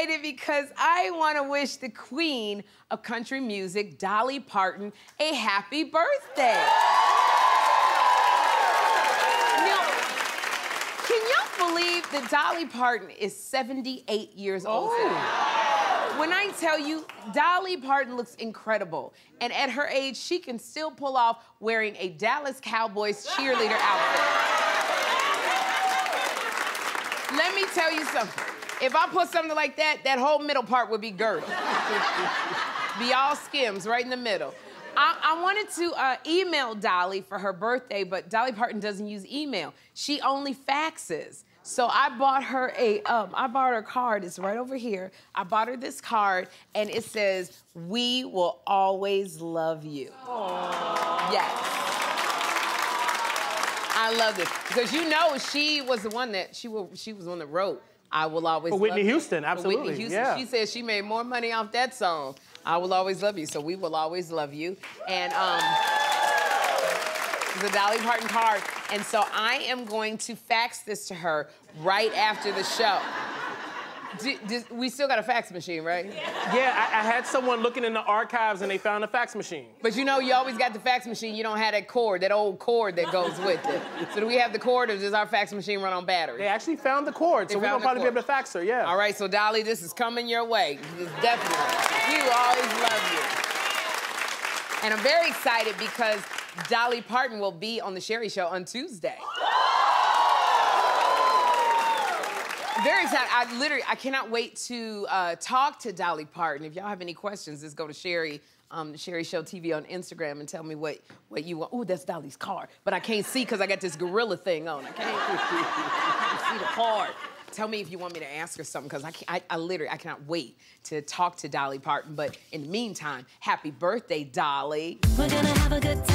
excited because I want to wish the queen of country music, Dolly Parton, a happy birthday. Believe that Dolly Parton is 78 years old. Oh. When I tell you, Dolly Parton looks incredible. And at her age, she can still pull off wearing a Dallas Cowboys cheerleader outfit. Let me tell you something. If I put something like that, that whole middle part would be girdled. Be all skims right in the middle. I wanted to email Dolly for her birthday, but Dolly Parton doesn't use email. She only faxes. So I bought her a card. It's right over here. I bought her this card, and it says, "We will always love you." Aww. Yes. I love it because you know she was the one that she was on the road. I will always love you. For Whitney Houston, absolutely. Whitney Houston, yeah. She said she made more money off that song, "I Will Always Love You," so we will always love you. And it's a Dolly Parton card. And so I am going to fax this to her right after the show. We still got a fax machine, right? Yeah, I had someone looking in the archives and they found a fax machine. But you know, you always got the fax machine, you don't have that cord, that old cord that goes with it. So do we have the cord or does our fax machine run on battery? They actually found the cord, so we're gonna probably be able to fax her, yeah. All right, so Dolly, this is coming your way. This is definitely. We will always love you. And I'm very excited because Dolly Parton will be on The Sherri Show on Tuesday. Very excited. I cannot wait to talk to Dolly Parton. If y'all have any questions, just go to Sherri, The Sherri Show TV on Instagram and tell me what you want. Ooh, that's Dolly's car. But I can't see because I got this gorilla thing on. I can't see the card. Tell me if you want me to ask her something because I cannot wait to talk to Dolly Parton. But in the meantime, happy birthday, Dolly. We're gonna have a good time.